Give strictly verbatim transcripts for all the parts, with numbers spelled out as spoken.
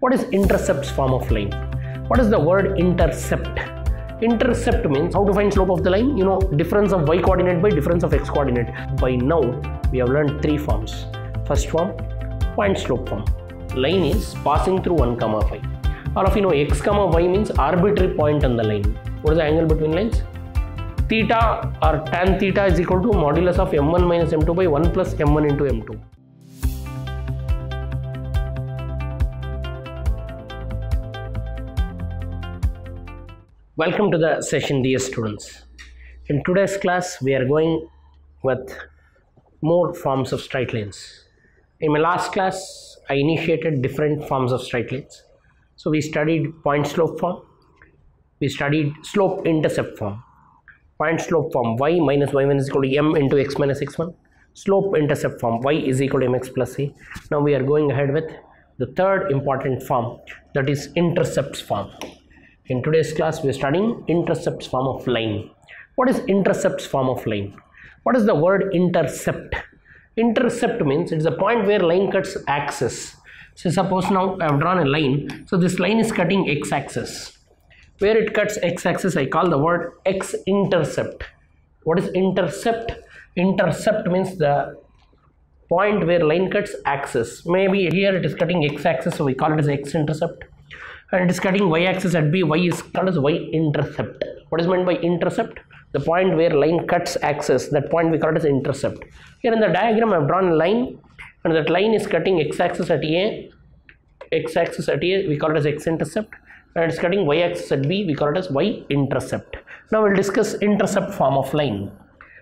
What is intercepts form of line? What is the word intercept? Intercept means how to find slope of the line, you know, difference of y coordinate by difference of x coordinate. By now we have learned three forms. First form, point slope form. Line is passing through one comma five. All of you know x comma y means arbitrary point on the line. What is the angle between lines? Theta or tan theta is equal to modulus of m one minus m two by one plus m one into m two. Welcome to the session, dear students. In today's class, we are going with more forms of straight lines. In my last class, I initiated different forms of straight lines. So we studied point slope form, we studied slope intercept form. Point slope form, y minus y one is equal to m into x minus x one. Slope intercept form, y is equal to mx plus c. Now we are going ahead with the third important form, that is intercepts form. In today's class, we are studying intercepts form of line. What is intercepts form of line? What is the word intercept? Intercept means it's a point where line cuts axis. So suppose now I have drawn a line. So this line is cutting x-axis. Where it cuts x-axis, I call the word x-intercept. What is intercept? Intercept means the point where line cuts axis. Maybe here it is cutting x-axis, so we call it as x-intercept. And it is cutting y-axis at B, y is called as y-intercept. What is meant by intercept? The point where line cuts axis, that point we call it as intercept. Here in the diagram I have drawn a line, and that line is cutting x-axis at A, x-axis at A, we call it as x-intercept, and it is cutting y-axis at B, we call it as y-intercept. Now we will discuss intercept form of line.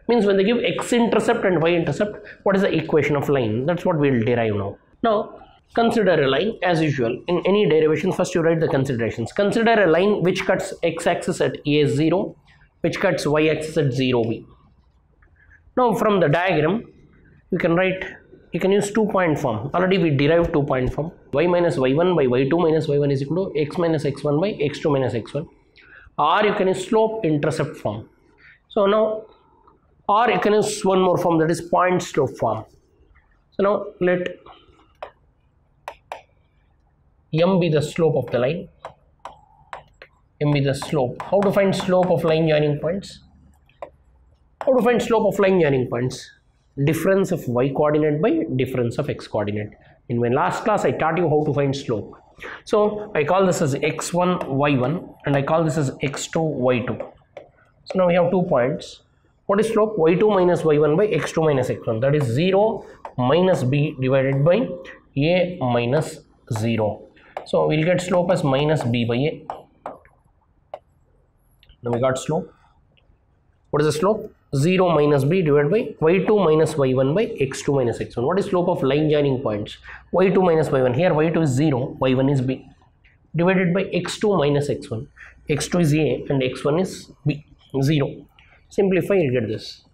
Means when they give x-intercept and y-intercept, what is the equation of line? That's what we will derive now. Now, consider a line as usual. In any derivation, first you write the considerations. Consider a line which cuts x-axis at A zero, which cuts y-axis at zero B. Now from the diagram, you can write, you can use two-point form. Already we derived two-point form. Y minus y one by y two minus y one is equal to x minus x one by x two minus x one. Or you can use slope-intercept form. So now, or you can use one more form, that is point-slope form. So now let m be the slope of the line, m be the slope. How to find slope of line joining points? How to find slope of line joining points? Difference of y coordinate by difference of x coordinate. In my last class, I taught you how to find slope. So I call this as x one, y one, and I call this as x two, y two. So now we have two points. What is slope? y two minus y one by x two minus x one. That is zero minus b divided by a minus zero. So we'll get slope as minus b by a. Now we got slope. What is the slope? zero minus b divided by y two minus y one by x two minus x one. What is slope of line joining points? y two minus y one. Here y two is zero, y one is b. Divided by x two minus x one. x two is a and x one is b. zero. Simplify, you get this.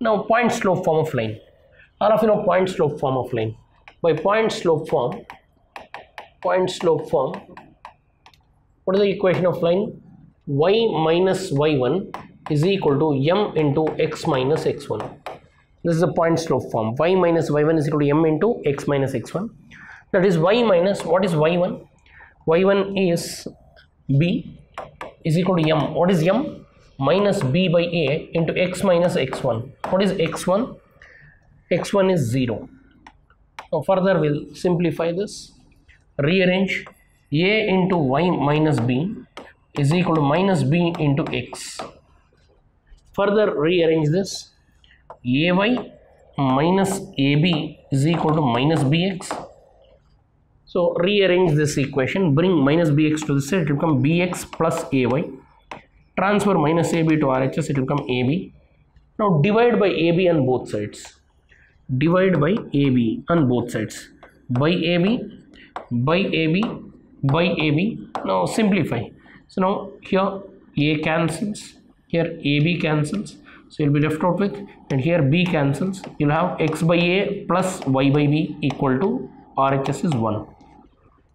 Now point slope form of line. All of you know point slope form of line. By point slope form, point slope form, what is the equation of line? Y minus y one is equal to m into x minus x one. This is the point slope form. Y minus y one is equal to m into x minus x one. That is y minus, what is y one? y one is b is equal to m. What is m? Minus b by a into x minus x one. What is x one? x one is zero. Now further we will simplify this. Rearrange a into y minus b is equal to minus b into x. Further rearrange this. Ay minus ab is equal to minus bx. So rearrange this equation. Bring minus bx to the side. It will become bx plus ay. Transfer minus ab to R H S. It will become ab. Now divide by ab on both sides. Divide by ab on both sides. By ab. by AB by AB now simplify. So now here A cancels, here A B cancels, so you'll be left out with, and here B cancels, you'll have x by A plus y by B equal to R H S is one.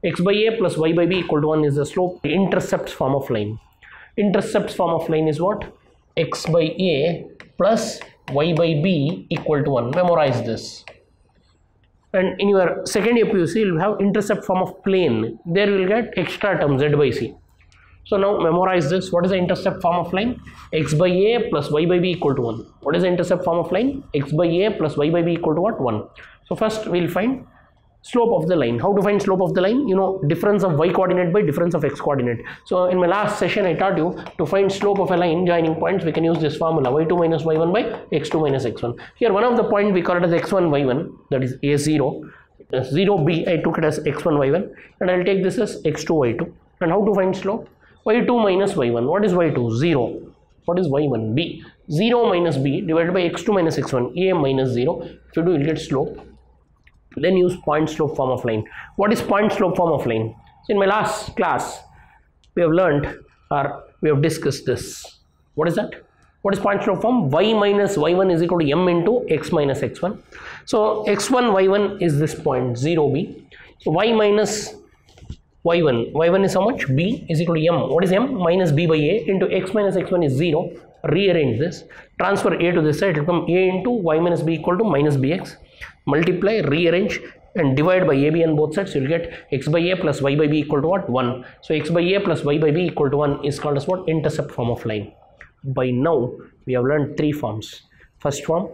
X by A plus y by B equal to one is the slope. The intercepts form of line. Intercepts form of line is what? X by A plus y by B equal to one. Memorize this. and in your second A P U C you will have intercept form of plane. There you will get extra term z by c. So now memorize this. What is the intercept form of line? X by a plus y by b equal to one. What is the intercept form of line? X by a plus y by b equal to what? one. So first we will find slope of the line. How to find slope of the line? You know, difference of y coordinate by difference of x coordinate. So in my last session I taught you to find slope of a line joining points. We can use this formula, y two minus y one by x two minus x one. Here one of the point we call it as x one y one, that is a zero. zero b I took it as x one y one, and I will take this as x two y two. And how to find slope? y two minus y one. What is y two? zero. What is y one? b. zero minus b divided by x two minus x one, a minus zero. If you do, you will get slope. Then use point slope form of line. What is point slope form of line? So in my last class we have learnt, or we have discussed this. What is that? What is point slope form? Y minus y one is equal to m into x minus x one. So x one y one is this point zero b. So y minus y one, y one is how much? B is equal to m. What is m? Minus b by a into x minus x one is zero. Rearrange this, transfer a to this side, it will become a into y minus b equal to minus bx. Multiply, rearrange and divide by a b on both sides. You will get x by a plus y by b equal to what? one. So x by a plus y by b equal to one is called as what? Intercept form of line. By now we have learned three forms. First form,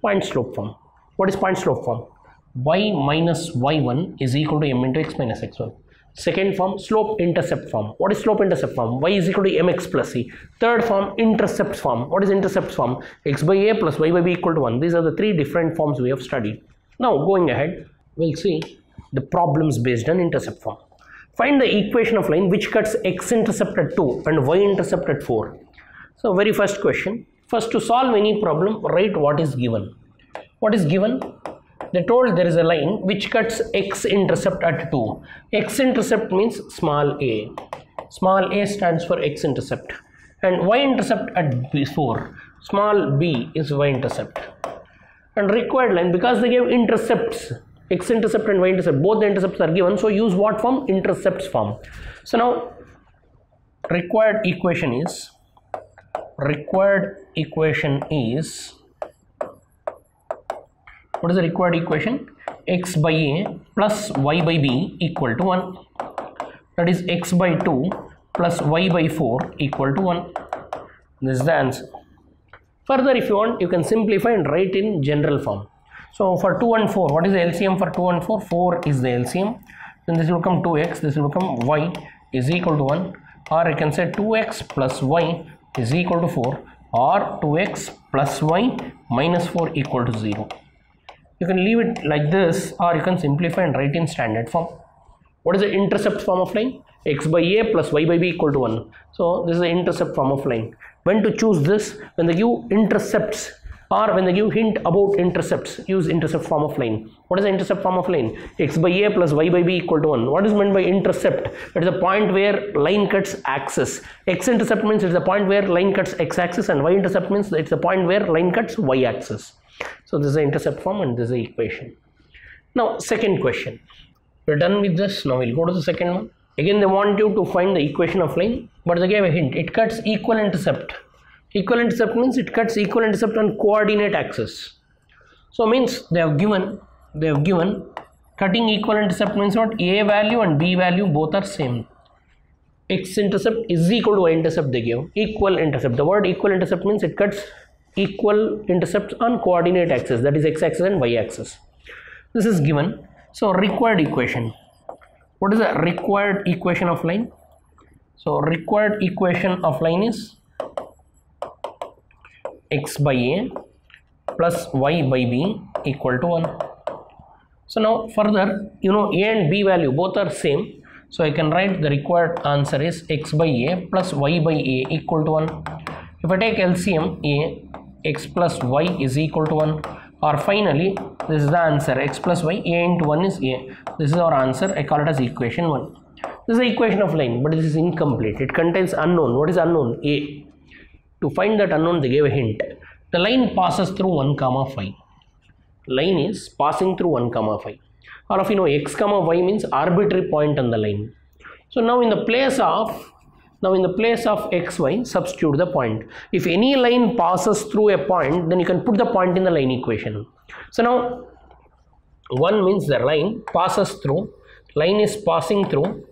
point slope form. What is point slope form? Y minus y one is equal to m into x minus x one. Second form, slope intercept form. What is slope intercept form? Y is equal to mx plus c. Third form, intercept form. What is intercept form? X by a plus y by b equal to one. These are the three different forms we have studied. Now going ahead, we'll see the problems based on intercept form. Find the equation of line which cuts x-intercept at two and y-intercept at four. So very first question. First, to solve any problem, write what is given. What is given? They told there is a line which cuts x-intercept at two. X-intercept means small a. Small a stands for x-intercept. And y-intercept at four. Small b is y-intercept. And required line, because they gave intercepts, x-intercept and y-intercept, both the intercepts are given. So use what form? Intercepts form. So now required equation is, required equation is, what is the required equation? X by a plus y by b equal to one. That is x by two plus y by four equal to one. This is the answer. Further, if you want, you can simplify and write in general form. So for two and four, what is the L C M for two and four? four is the L C M. Then this will become two x, this will become y is equal to one. Or you can say two x plus y is equal to four. Or two x plus y minus four equal to zero. You can leave it like this, or you can simplify and write in standard form. What is the intercept form of line? X by a plus y by b equal to one. So this is the intercept form of line. When to choose this? When they give intercepts, or when they give hint about intercepts, use intercept form of line. What is the intercept form of line? X by a plus y by b equal to one. What is meant by intercept? It is a point where line cuts axis. X-intercept means it is a point where line cuts x-axis, and y-intercept means it is a point where line cuts y-axis. So this is the intercept form and this is the equation. Now second question. We are done with this. Now we will go to the second one. Again they want you to find the equation of line, but they gave a hint. It cuts equal intercept. Equal intercept means it cuts equal intercept on coordinate axis. So means they have given, they have given cutting equal intercept means what? A value and b value both are same. X intercept is equal to y intercept they give. Equal intercept. The word equal intercept means it cuts equal intercepts on coordinate axis, that is x-axis and y-axis. This is given. So required equation. What is the required equation of line? So required equation of line is x by a plus y by b equal to one. So now further, you know, a and b value both are same. So I can write the required answer is x by a plus y by a equal to one. If I take L C M, a x plus y is equal to one, or finally this is the answer, x plus y, a into one is a. This is our answer. I call it as equation one. This is the equation of line, but this is incomplete. It contains unknown. What is unknown? A. To find that unknown they gave a hint. The line passes through one comma five. Line is passing through one comma five. Or if you know, x comma y means arbitrary point on the line. So now in the place of Now in the place of xy, substitute the point. If any line passes through a point, then you can put the point in the line equation. So now one means the line passes through, line is passing through,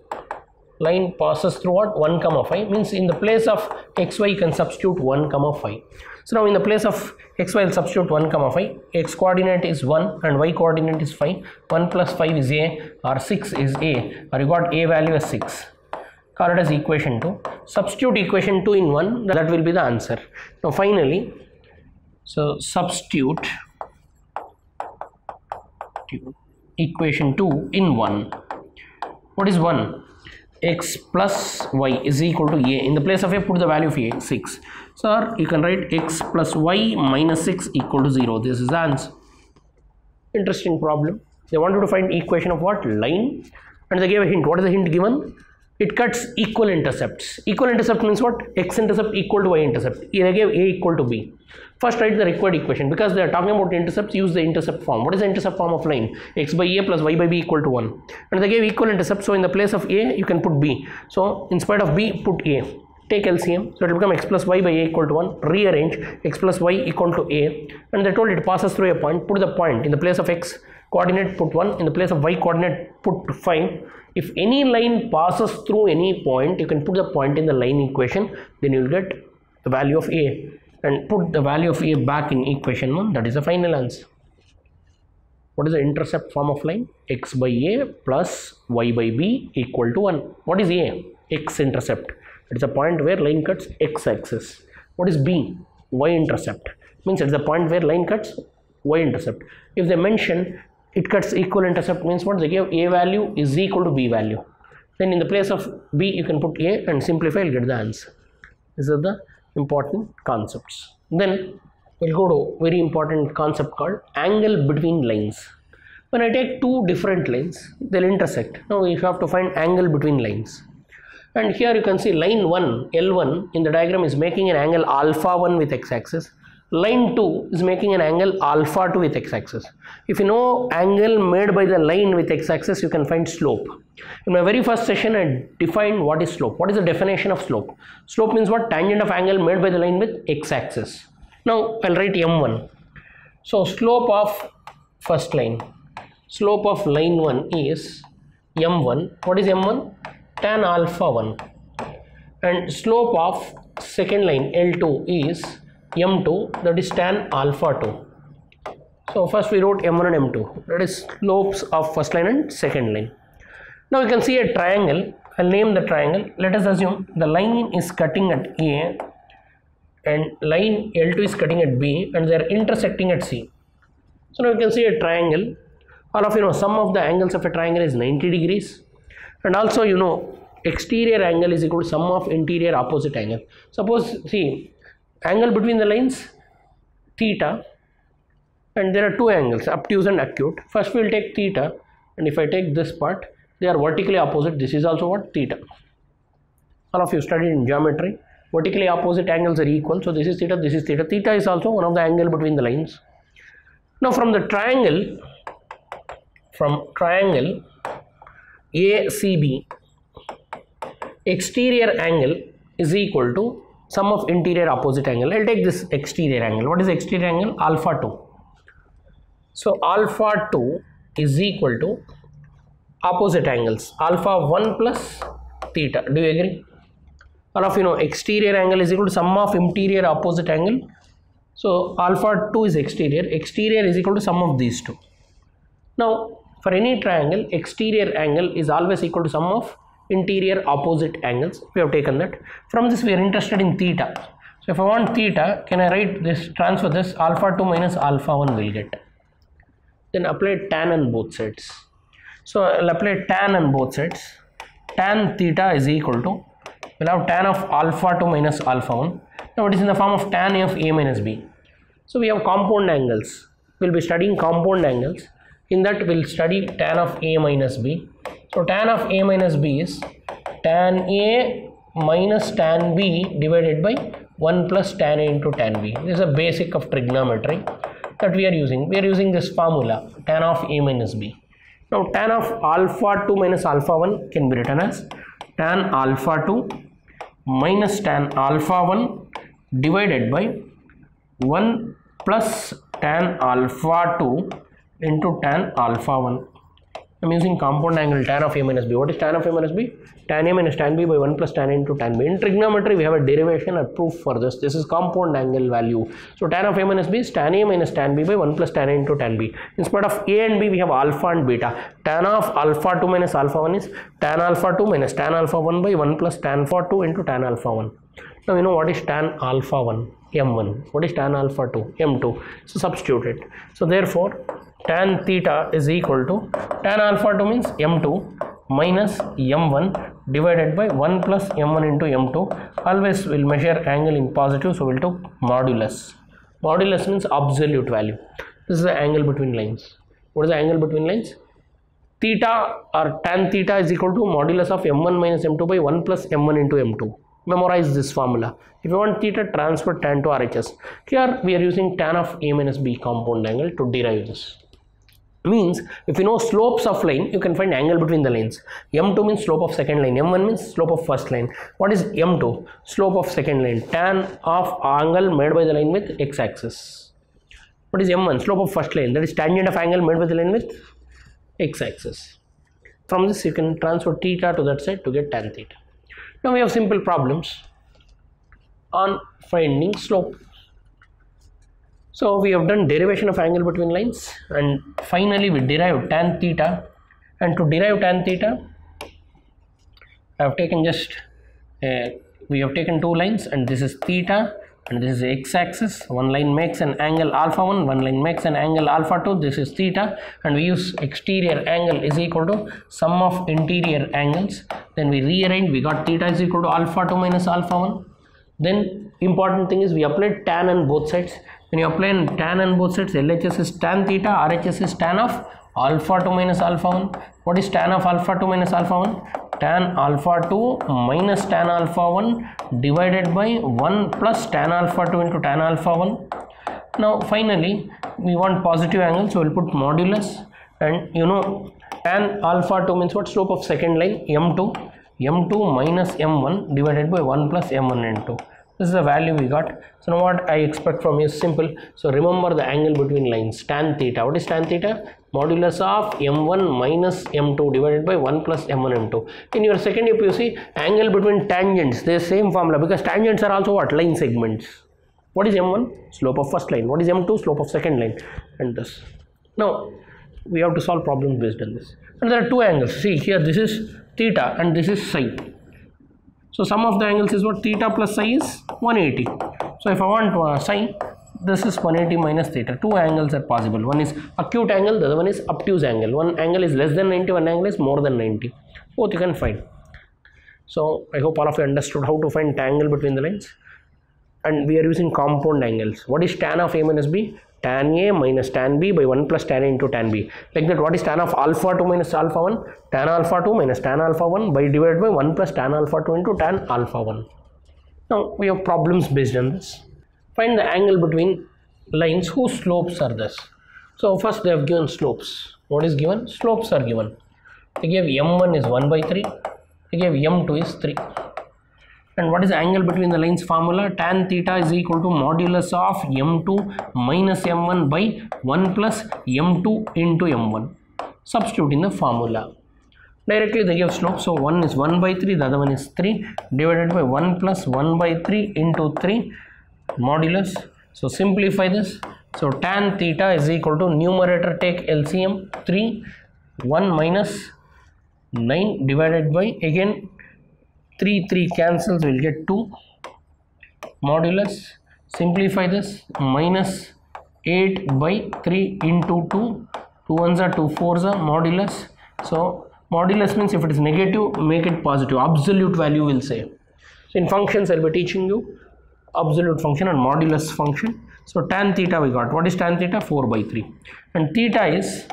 line passes through what? one comma five means in the place of xy you can substitute one comma five. So now in the place of xy I'll substitute one comma five. X coordinate is one and y coordinate is five. one plus five is a, or six is a, or you got a value as six. Call it as equation two. Substitute equation two in one, that will be the answer. Now finally, so substitute equation two in one. What is one? X plus y is equal to a. In the place of a, put the value of a, six. So you can write x plus y minus six equal to zero. This is the answer. Interesting problem. They wanted to find equation of what? Line. And they gave a hint. What is the hint given? It cuts equal intercepts. Equal intercept means what? X intercept equal to y intercept. They gave a equal to b. First write the required equation. Because they are talking about intercepts, use the intercept form. What is the intercept form of line? X by a plus y by b equal to one. And they gave equal intercept. So in the place of a, you can put b. So in spite of b, put a. Take L C M. So it will become x plus y by a equal to one. Rearrange x plus y equal to a. And they told it passes through a point. Put the point. In the place of x coordinate, put one. In the place of y coordinate, put five. If any line passes through any point, you can put the point in the line equation, then you will get the value of a, and put the value of a back in equation one. That is the final answer. What is the intercept form of line? X by a plus y by b equal to one. What is a? X intercept. It's a point where line cuts x axis. What is b? Y intercept. Means it's a point where line cuts y intercept. If they mention it cuts equal intercept means what? They give a value is equal to b value. Then in the place of b you can put a and simplify, you'll get the answer. These are the important concepts. Then we'll go to very important concept called angle between lines. When I take two different lines, they'll intersect. Now you have to find angle between lines. And here you can see line one, L one in the diagram is making an angle alpha one with x-axis. Line two is making an angle alpha two with x-axis. If you know angle made by the line with x-axis, you can find slope. In my very first session, I defined what is slope. What is the definition of slope? Slope means what? Tangent of angle made by the line with x-axis. Now I'll write M one. So slope of first line. Slope of line one is M one. What is M one? Tan alpha one. And slope of second line L two is M two, that is tan alpha two. So first we wrote M one and M two, that is slopes of first line and second line. Now you can see a triangle. I'll name the triangle. Let us assume the line is cutting at A and line L two is cutting at B and they are intersecting at C. So now you can see a triangle. All of you know sum of the angles of a triangle is ninety degrees, and also you know exterior angle is equal to sum of interior opposite angle. Suppose see angle between the lines theta, and there are two angles, obtuse and acute. First we will take theta, and if I take this part, they are vertically opposite. This is also what? Theta. All of you studied in geometry, vertically opposite angles are equal. So this is theta, this is theta. Theta is also one of the angle between the lines. Now from the triangle, from triangle A C B, exterior angle is equal to sum of interior opposite angle. I'll take this exterior angle. What is exterior angle? Alpha two. So alpha two is equal to opposite angles. Alpha one plus theta. Do you agree? All of you know exterior angle is equal to sum of interior opposite angle. So alpha two is exterior. Exterior is equal to sum of these two. Now for any triangle, exterior angle is always equal to sum of interior opposite angles. We have taken that. From this we are interested in theta. So if I want theta, can I write this, transfer this, alpha two minus alpha one will get. Then apply tan on both sides. So I'll apply tan on both sides. Tan theta is equal to, we'll have tan of alpha two minus alpha one. Now it is in the form of tan of a minus b. So we have compound angles. We'll be studying compound angles. In that we'll study tan of a minus b. So tan of a minus b is tan a minus tan b divided by one plus tan a into tan b. This is a basic of trigonometry that we are using. We are using this formula tan of a minus b. Now tan of alpha two minus alpha one can be written as tan alpha two minus tan alpha one divided by one plus tan alpha two into tan alpha one. I'm using compound angle tan of A minus B. What is tan of A minus B? Tan A minus tan B by one plus tan A into tan B. In trigonometry, we have a derivation or proof for this. This is compound angle value. So tan of A minus B is tan A minus tan B by one plus tan A into tan B. Instead of A and B, we have alpha and beta. Tan of alpha two minus alpha one is tan alpha two minus tan alpha one by one plus tan alpha two into tan alpha one. Now you know what is tan alpha one? M one. What is tan alpha two? M two. So substitute it. So therefore tan theta is equal to tan alpha two means M two minus M one divided by one plus M one into M two. Always we will measure angle in positive, so we will do modulus. Modulus means absolute value. This is the angle between lines. What is the angle between lines? Theta or tan theta is equal to modulus of M one minus M two by one plus M one into M two. Memorize this formula. If you want theta, transfer tan to R H S. Here we are using tan of A minus B compound angle to derive this. Means if you know slopes of line, you can find angle between the lines. M two means slope of second line. M one means slope of first line. What is M two? Slope of second line. Tan of angle made by the line with x-axis. What is M one? Slope of first line. That is tangent of angle made by the line with x-axis. From this you can transfer theta to that side to get tan theta. Now we have simple problems on finding slope. So we have done derivation of angle between lines, and finally we derive tan theta. And to derive tan theta, I have taken just uh, we have taken two lines, and this is theta and this is x-axis. One line makes an angle alpha one, one line makes an angle alpha two. This is theta, and we use exterior angle is equal to sum of interior angles. Then we rearrange, we got theta is equal to alpha two minus alpha one. Then important thing is we applied tan on both sides. When you apply tan on both sides, L H S is tan theta, R H S is tan of alpha two minus alpha one. What is tan of alpha two minus alpha one? Tan alpha two minus tan alpha one divided by one plus tan alpha two into tan alpha one. Now finally we want positive angle, so we'll put modulus. And you know tan alpha two means what? Slope of second line. M two M two minus M one divided by one plus M one into. This is the value we got. So now what I expect from you is simple. So remember the angle between lines, tan theta. What is tan theta? Modulus of M one minus M two divided by one plus M one M two. In your second step, you see angle between tangents. They same formula, because tangents are also what? Line segments. What is M one? Slope of first line. What is M two? Slope of second line. And this. Now we have to solve problems based on this. And there are two angles. See here, this is theta and this is psi. So sum of the angles is what? Theta plus psi is one eighty. So if I want uh, psi, this is one eighty minus theta. Two angles are possible. One is acute angle, the other one is obtuse angle. One angle is less than ninety, one angle is more than ninety. Both you can find. So I hope all of you understood how to find angle between the lines. And we are using compound angles. What is tan of A minus B? Tan A minus tan B by one plus tan A into tan B. Like that, what is tan of alpha two minus alpha one? Tan alpha two minus tan alpha one by divided by one plus tan alpha two into tan alpha one. Now we have problems based on this. Find the angle between lines whose slopes are this. So first they have given slopes. What is given? Slopes are given. They gave M one is one by three. They gave M two is three. And what is the angle between the lines formula? Tan theta is equal to modulus of M two minus M one by one plus M two into M one. Substitute in the formula. Directly they give slope. So one is one by three, the other one is three, divided by one plus one by three into three modulus. So simplify this. So tan theta is equal to numerator take L C M three, one minus nine divided by again three, three cancels, we will get two modulus. Simplify this, minus eight by three into two, two ones are two fours are modulus. So modulus means if it is negative, make it positive, absolute value will say. So in functions I will be teaching you absolute function and modulus function. So tan theta we got. What is tan theta? four by three. And theta is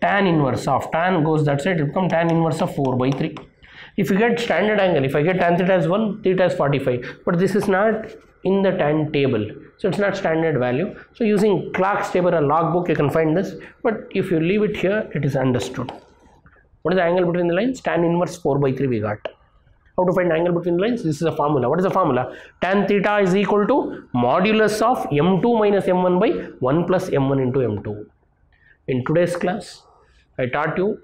tan inverse of, tan goes that side, it becomes tan inverse of four by three. If you get standard angle, if I get tan theta is one, theta is forty-five, but this is not in the tan table, so it's not standard value. So using Clark's table or logbook you can find this, but if you leave it here, it is understood. What is the angle between the lines? Tan inverse four by three we got. How to find angle between lines? This is a formula. What is the formula? Tan theta is equal to modulus of M two minus M one by one plus M one into M two. In today's class, I taught you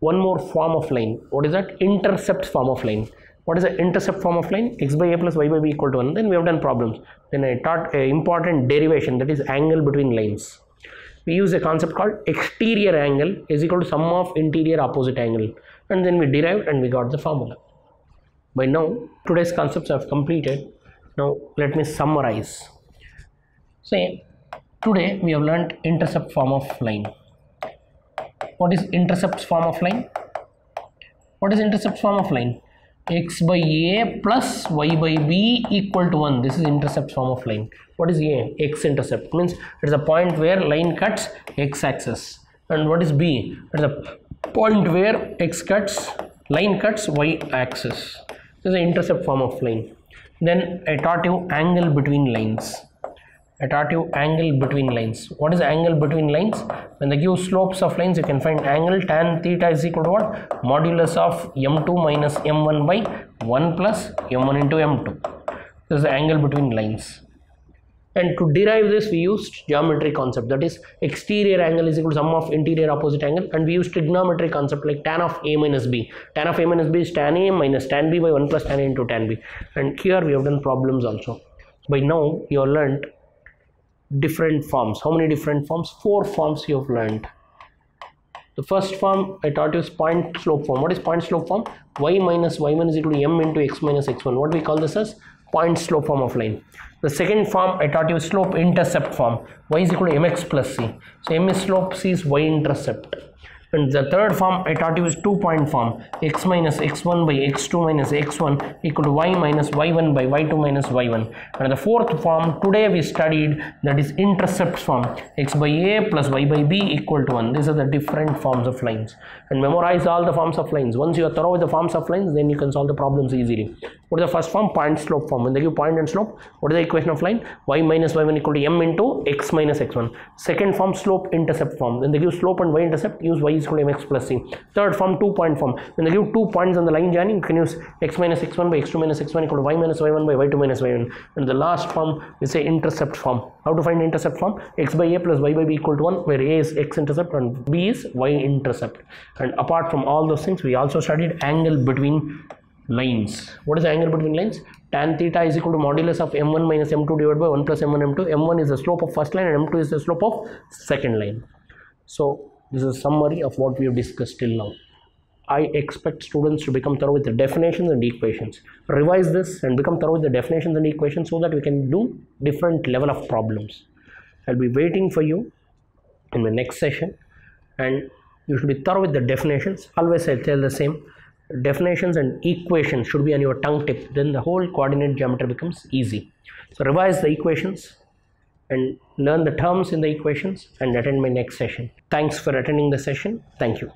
one more form of line. What is that? Intercept form of line. What is the intercept form of line? X by a plus y by b equal to one. Then we have done problems. Then I taught an important derivation, that is angle between lines. We use a concept called exterior angle is equal to sum of interior opposite angle, and then we derived and we got the formula. By now, today's concepts I have completed. Now let me summarize. Say, today we have learnt intercept form of line. What is intercept form of line? What is intercept form of line? X by a plus y by b equal to one. This is intercept form of line. What is a? X intercept means it is a point where line cuts x axis. And what is b? It is a point where x cuts line cuts y axis. This is the intercept form of line. Then I taught you angle between lines. I taught you angle between lines. What is angle between lines? When they give slopes of lines, you can find angle tan theta is equal to what? Modulus of m two minus m one by one plus m one into m two. This is the angle between lines. And to derive this, we used geometry concept, that is exterior angle is equal to sum of interior opposite angle, and we used trigonometry concept like tan of a minus b. Tan of a minus b is tan a minus tan b by one plus tan a into tan b. And here we have done problems also. By now, you have learnt different forms. How many different forms? Four forms you have learned. The first form I taught you is point slope form. What is point slope form? Y minus y one is equal to m into x minus x one. What we call this as point slope form of line. The second form I taught you is slope intercept form. Y is equal to mx plus c. So m is slope, c is y intercept. And the third form I taught you is two point form. X minus x one by x two minus x one equal to y minus y one by y two minus y one. And the fourth form today we studied, that is intercept form. X by a plus y by b equal to one. These are the different forms of lines. And memorize all the forms of lines. Once you are thorough with the forms of lines, then you can solve the problems easily. What is the first form? Point slope form. When they give point and slope, what is the equation of line? Y minus y one equal to m into x minus x one. Second form, slope intercept form. When they give slope and y intercept, use y equal to mx plus c. Third form, two point form. When they give two points on the line joining, you can use x minus x one by x two minus x one equal to y minus y one by y two minus y one. And the last form, we say intercept form. How to find intercept form? X by a plus y by b equal to one, where a is x intercept and b is y intercept. And apart from all those things, we also studied angle between lines. What is the angle between lines? Tan theta is equal to modulus of m one minus m two divided by one plus m one m two. m one is the slope of first line and m two is the slope of second line. So this is a summary of what we have discussed till now. I expect students to become thorough with the definitions and equations. Revise this and become thorough with the definitions and equations so that we can do different level of problems. I'll be waiting for you in my next session, and you should be thorough with the definitions. Always I tell the same, definitions and equations should be on your tongue tip. Then the whole coordinate geometry becomes easy. So revise the equations and learn the terms in the equations and attend my next session. Thanks for attending the session. Thank you.